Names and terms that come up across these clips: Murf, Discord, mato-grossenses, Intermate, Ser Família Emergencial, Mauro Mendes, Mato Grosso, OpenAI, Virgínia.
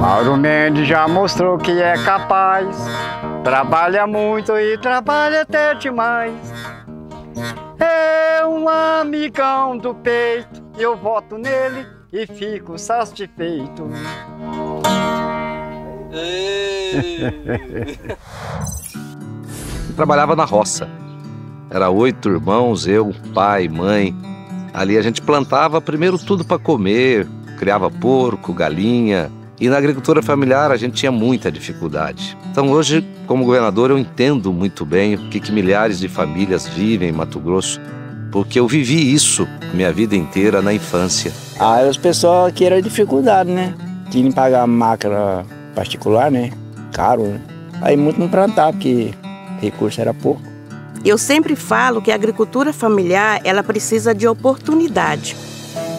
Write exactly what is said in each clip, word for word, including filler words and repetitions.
Mauro Mendes já mostrou que é capaz, trabalha muito e trabalha até demais. É um amigão do peito, eu voto nele e fico satisfeito. Eu trabalhava na roça. Era oito irmãos, eu, pai, mãe. Ali a gente plantava primeiro tudo para comer, criava porco, galinha. E na agricultura familiar a gente tinha muita dificuldade. Então hoje, como governador, eu entendo muito bem o que, que milhares de famílias vivem em Mato Grosso, porque eu vivi isso minha vida inteira na infância. Ah, os pessoal aqui era dificuldade, né? Tinha que pagar máquina particular, né? Caro, né? Aí muito não plantava, porque recurso era pouco. Eu sempre falo que a agricultura familiar, ela precisa de oportunidade.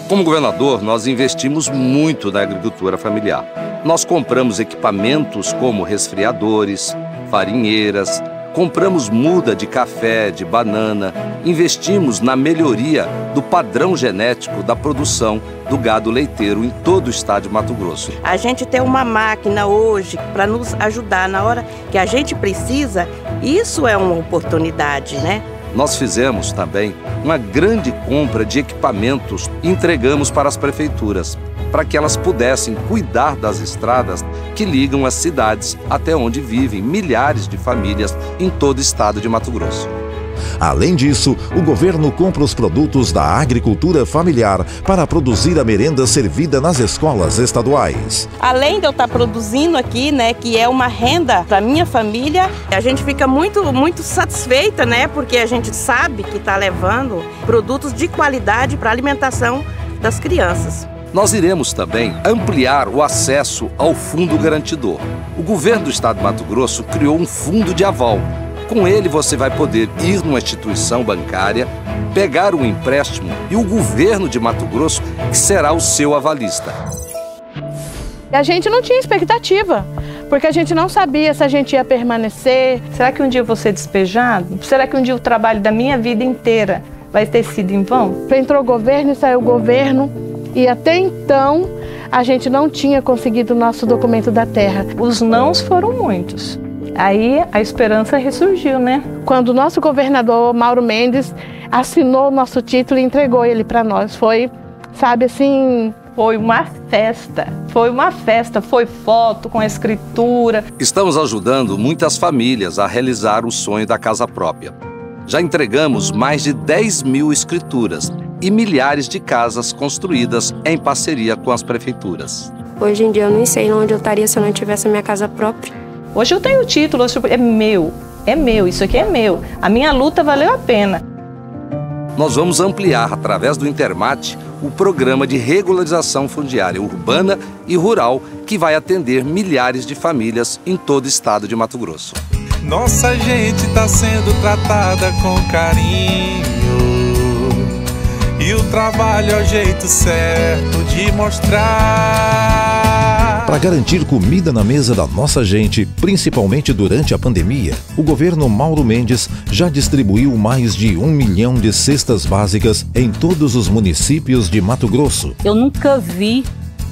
Como governador, nós investimos muito na agricultura familiar. Nós compramos equipamentos como resfriadores, farinheiras, compramos muda de café, de banana, investimos na melhoria do padrão genético da produção do gado leiteiro em todo o estado de Mato Grosso. A gente tem uma máquina hoje para nos ajudar na hora que a gente precisa, isso é uma oportunidade, né? Nós fizemos também uma grande compra de equipamentos e entregamos para as prefeituras, para que elas pudessem cuidar das estradas que ligam as cidades até onde vivem milhares de famílias em todo o estado de Mato Grosso. Além disso, o governo compra os produtos da agricultura familiar para produzir a merenda servida nas escolas estaduais. Além de eu estar produzindo aqui, né, que é uma renda para minha família, a gente fica muito, muito satisfeita, né, porque a gente sabe que está levando produtos de qualidade para a alimentação das crianças. Nós iremos também ampliar o acesso ao fundo garantidor. O governo do estado de Mato Grosso criou um fundo de aval. Com ele, você vai poder ir numa instituição bancária, pegar um empréstimo e o governo de Mato Grosso que será o seu avalista. A gente não tinha expectativa, porque a gente não sabia se a gente ia permanecer. Será que um dia eu vou ser despejado? Será que um dia o trabalho da minha vida inteira vai ter sido em vão? Entrou o governo e saiu o governo e até então a gente não tinha conseguido o nosso documento da terra. Os nãos foram muitos. Aí a esperança ressurgiu, né? Quando o nosso governador, Mauro Mendes, assinou o nosso título e entregou ele para nós. Foi, sabe assim... Foi uma festa, foi uma festa, foi foto com a escritura. Estamos ajudando muitas famílias a realizar o sonho da casa própria. Já entregamos mais de dez mil escrituras e milhares de casas construídas em parceria com as prefeituras. Hoje em dia eu nem sei onde eu estaria se eu não tivesse a minha casa própria. Hoje eu tenho o título, é meu, é meu, isso aqui é meu. A minha luta valeu a pena. Nós vamos ampliar, através do Intermate, o programa de regularização fundiária urbana e rural, que vai atender milhares de famílias em todo o estado de Mato Grosso. Nossa gente está sendo tratada com carinho, e o trabalho é o jeito certo de mostrar. Para garantir comida na mesa da nossa gente, principalmente durante a pandemia, o governo Mauro Mendes já distribuiu mais de um milhão de cestas básicas em todos os municípios de Mato Grosso. Eu nunca vi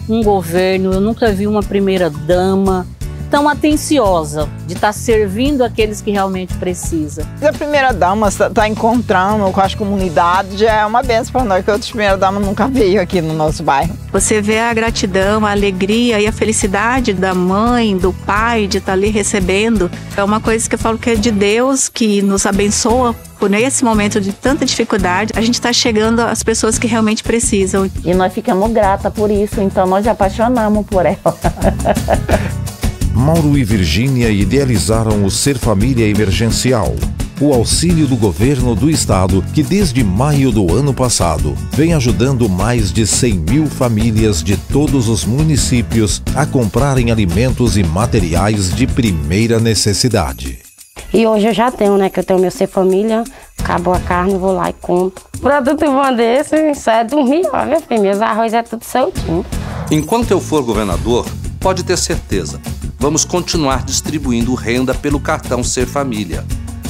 um governo, eu nunca vi uma primeira-dama tão atenciosa de estar servindo aqueles que realmente precisam. A primeira-dama está encontrando com as comunidades, já é uma benção para nós, que outras primeiras-damas nunca veio aqui no nosso bairro. Você vê a gratidão, a alegria e a felicidade da mãe, do pai, de estar ali recebendo. É uma coisa que eu falo que é de Deus, que nos abençoa. Por nesse momento de tanta dificuldade, a gente está chegando às pessoas que realmente precisam. E nós ficamos gratas por isso, então nós já apaixonamos por ela. Mauro e Virgínia idealizaram o Ser Família Emergencial, o auxílio do governo do estado que desde maio do ano passado vem ajudando mais de cem mil famílias de todos os municípios a comprarem alimentos e materiais de primeira necessidade. E hoje eu já tenho, né, que eu tenho meu Ser Família, acabou a carne, vou lá e compro. Produto bom desse, só é dormir, ó, meu filho, meus arroz é tudo soltinho. Enquanto eu for governador, pode ter certeza, vamos continuar distribuindo renda pelo cartão Ser Família.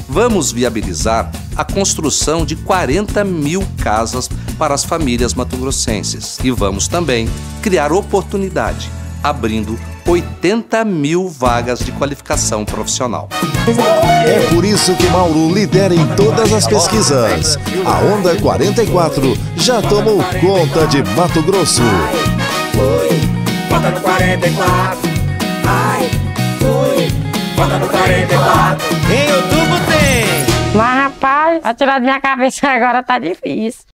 Vamos viabilizar a construção de quarenta mil casas para as famílias matogrossenses. E vamos também criar oportunidade, abrindo oitenta mil vagas de qualificação profissional. É por isso que Mauro lidera em todas as pesquisas. A Onda quarenta e quatro já tomou conta de Mato Grosso. Fui, bota no quarenta e quatro. Ai, fui, bota no quarenta e quatro. Em outubro tem. Mas rapaz, atirar da minha cabeça agora tá difícil.